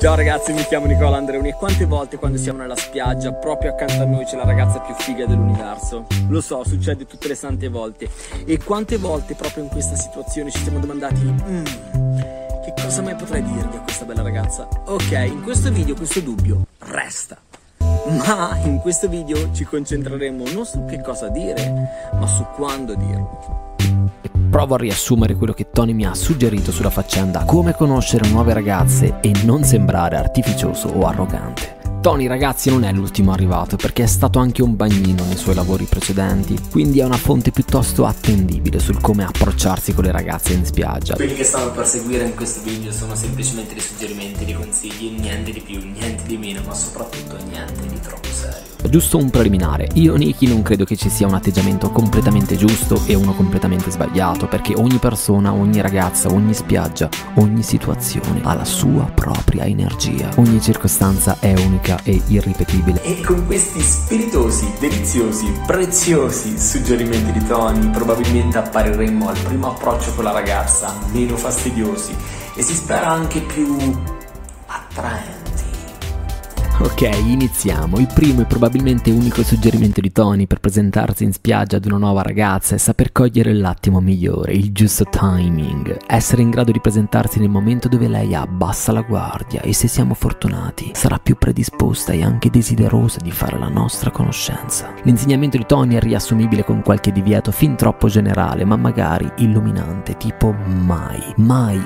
Ciao ragazzi, mi chiamo Nicola Andreoni e quante volte quando siamo nella spiaggia proprio accanto a noi c'è la ragazza più figa dell'universo? Lo so, succede tutte le sante volte. E quante volte proprio in questa situazione ci siamo domandati che cosa mai potrei dirgli a questa bella ragazza? Ok, in questo video questo dubbio resta, ma in questo video ci concentreremo non su che cosa dire, ma su quando dirlo. Provo a riassumere quello che Toni mi ha suggerito sulla faccenda, come conoscere nuove ragazze e non sembrare artificioso o arrogante. Toni ragazzi non è l'ultimo arrivato, perché è stato anche un bagnino nei suoi lavori precedenti, quindi è una fonte piuttosto attendibile sul come approcciarsi con le ragazze in spiaggia. Quelli che stanno per seguire in questo video sono semplicemente dei suggerimenti, dei consigli, niente di più, niente di meno, ma soprattutto niente di troppo serio. Giusto un preliminare, io Niki non credo che ci sia un atteggiamento completamente giusto e uno completamente sbagliato, perché ogni persona, ogni ragazza, ogni spiaggia, ogni situazione ha la sua propria energia, ogni circostanza è unica e irripetibile. E con questi spiritosi, deliziosi, preziosi suggerimenti di Toni probabilmente appariremo al primo approccio con la ragazza meno fastidiosi e si spera anche più attraenti. Ok, iniziamo. Il primo e probabilmente unico suggerimento di Toni per presentarsi in spiaggia ad una nuova ragazza è saper cogliere l'attimo migliore, il giusto timing. Essere in grado di presentarsi nel momento dove lei abbassa la guardia e, se siamo fortunati, sarà più predisposta e anche desiderosa di fare la nostra conoscenza. L'insegnamento di Toni è riassumibile con qualche divieto fin troppo generale, ma magari illuminante, tipo mai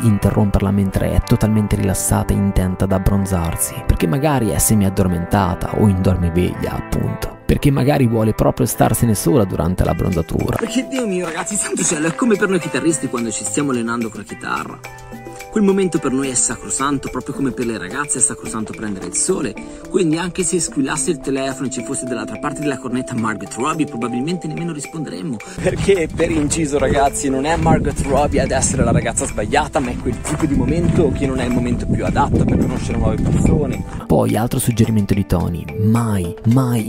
interromperla mentre è totalmente rilassata e intenta ad abbronzarsi, perché magari è semi addormentata o in dormiveglia, appunto, perché magari vuole proprio starsene sola durante l'abbronzatura. Perché Dio mio ragazzi, santo cielo, è come per noi chitarristi quando ci stiamo allenando con la chitarra. Quel momento per noi è sacrosanto, proprio come per le ragazze è sacrosanto prendere il sole, quindi anche se squillasse il telefono e ci fosse dall'altra parte della cornetta Margot Robbie probabilmente nemmeno risponderemmo. Perché per inciso ragazzi, non è Margot Robbie ad essere la ragazza sbagliata, ma è quel tipo di momento che non è il momento più adatto per conoscere nuove persone. Poi altro suggerimento di Toni, mai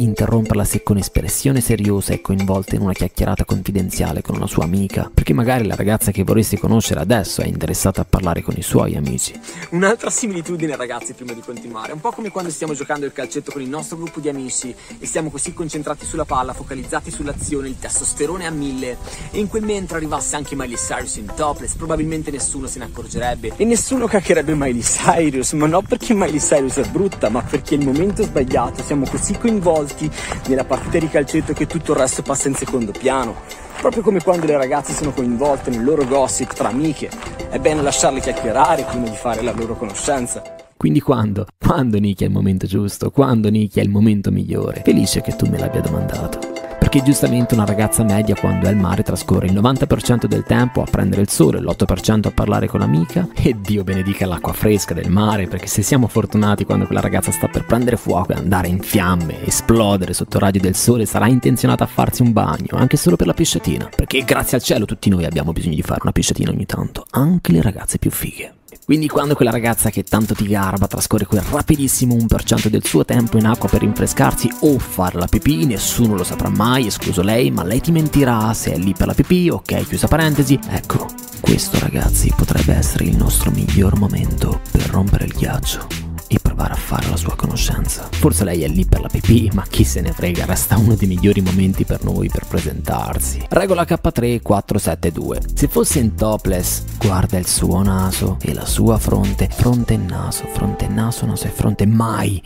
interromperla se con espressione seriosa è coinvolta in una chiacchierata confidenziale con una sua amica, perché magari la ragazza che vorresti conoscere adesso è interessata a parlare con i suoi amici. Un'altra similitudine ragazzi, prima di continuare, è un po' come quando stiamo giocando il calcetto con il nostro gruppo di amici e siamo così concentrati sulla palla, focalizzati sull'azione, il testosterone a 1000, e in quel mentre arrivasse anche Miley Cyrus in topless probabilmente nessuno se ne accorgerebbe e nessuno caccherebbe Miley Cyrus, ma non perché Miley Cyrus è brutta, ma perché il momento è sbagliato, siamo così coinvolti nella partita di calcetto che tutto il resto passa in secondo piano. Proprio come quando le ragazze sono coinvolte nel loro gossip tra amiche, è bene lasciarle chiacchierare prima di fare la loro conoscenza. Quindi quando? Quando Niki è il momento giusto, quando Niki è il momento migliore. Felice che tu me l'abbia domandato. Perché giustamente una ragazza media quando è al mare trascorre il 90% del tempo a prendere il sole, l'8% a parlare con l'amica e Dio benedica l'acqua fresca del mare, perché se siamo fortunati quando quella ragazza sta per prendere fuoco e andare in fiamme, esplodere sotto raggio del sole, sarà intenzionata a farsi un bagno, anche solo per la pisciatina, perché grazie al cielo tutti noi abbiamo bisogno di fare una pisciatina ogni tanto, anche le ragazze più fighe. Quindi quando quella ragazza che tanto ti garba trascorre quel rapidissimo 1% del suo tempo in acqua per rinfrescarsi o fare la pipì, nessuno lo saprà mai, escluso lei, ma lei ti mentirà se è lì per la pipì, ok, chiusa parentesi, ecco, questo ragazzi potrebbe essere il nostro miglior momento per rompere il ghiaccio e provare a fare la sua conoscenza. Forse lei è lì per la pipì, ma chi se ne frega, resta uno dei migliori momenti per noi per presentarsi. Regola K3472: se fosse in topless, guarda il suo naso e la sua fronte, fronte e naso e fronte, mai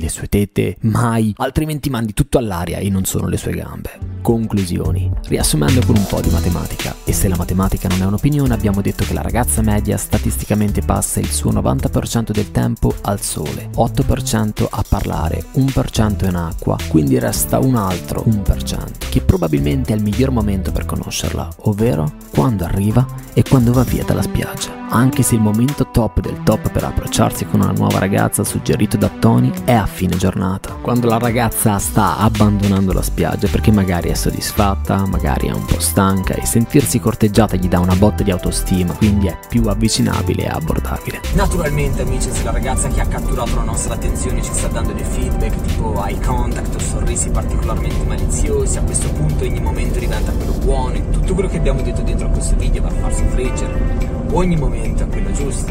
le sue tette, altrimenti mandi tutto all'aria e non sono le sue gambe. Conclusioni, riassumendo con un po' di matematica, e se la matematica non è un'opinione, abbiamo detto che la ragazza media statisticamente passa il suo 90% del tempo al sole, 8% a parlare, 1% in acqua, quindi resta un altro 1%, che probabilmente è il miglior momento per conoscerla, ovvero quando arriva e quando va via dalla spiaggia. Anche se il momento top del top per approcciarsi con una nuova ragazza suggerito da Toni è a fine giornata, quando la ragazza sta abbandonando la spiaggia perché magari è soddisfatta, magari è un po' stanca e sentirsi corteggiata gli dà una botta di autostima, quindi è più avvicinabile e abbordabile. Naturalmente amici, se la ragazza che ha catturato la nostra attenzione ci sta dando dei feedback tipo eye contact o sorrisi particolarmente maliziosi, a questo punto ogni momento diventa quello buono e tutto quello che abbiamo detto dentro a questo video va a farsi friggere. Ogni momento è quello giusto.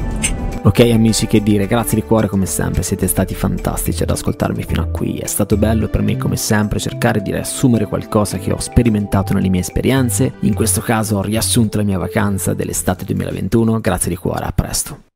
Ok amici, che dire, grazie di cuore come sempre, siete stati fantastici ad ascoltarmi fino a qui, è stato bello per me come sempre cercare di riassumere qualcosa che ho sperimentato nelle mie esperienze, in questo caso ho riassunto la mia vacanza dell'estate 2021, grazie di cuore, a presto.